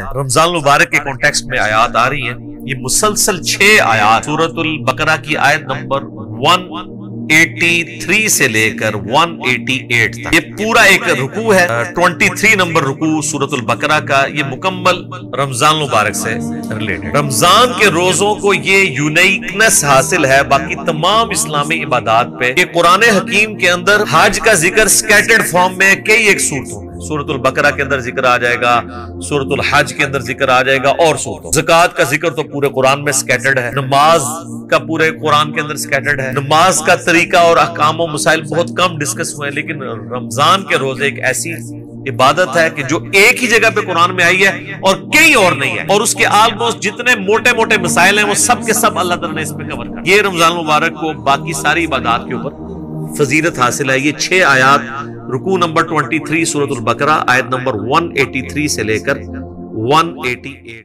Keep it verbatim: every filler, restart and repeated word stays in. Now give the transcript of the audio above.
है। रमजान मुबारक के कॉन्टेक्स्ट में आयात आ रही हैं, ये मुसलसल छह आयात सूरह अल बकरा की आयत नंबर एक सौ तिरासी से लेकर एक सौ अठासी तक, ये पूरा एक रुकू है। तेईस नंबर रुकू सूरह अल बकरा का ये मुकम्मल रमजान मुबारक से रिलेटेड। रमजान के रोजों को ये यूनिकनेस हासिल है बाकी तमाम इस्लामी इबादात पे कि कुरान हकीम के अंदर हज का जिक्र स्कैटर्ड फॉर्म में कई एक सूरतों में, सूरह अल बकरा के अंदर जिक्र आ जाएगा, सूरह अल हज के अंदर जिक्र आ जाएगा और सूरतों। ज़कात का जिक्र तो पूरे कुरान में स्कैटर्ड है, नमाज का पूरे कुरान के अंदर स्कैटर्ड है। नमाज का तरीका और अहकाम और मसाइल बहुत कम डिस्कस हुए हैं, लेकिन रमजान के रोजे एक ऐसी इबादत है कि जो एक ही जगह पे कुरान में आई है और कहीं और नहीं है, और उसके ऑलमोस्ट जितने मोटे मोटे मसाइल हैं वो सब के सब अल्लाह तआला ने इस पे कवर कर। ये रमजान मुबारक को बाकी सारी इबादत के ऊपर फजीलत हासिल है। ये छह आयात रुकू नंबर तेईस सूरह अल बकरा आयत नंबर एक सौ तिरासी से लेकर एक सौ अठासी।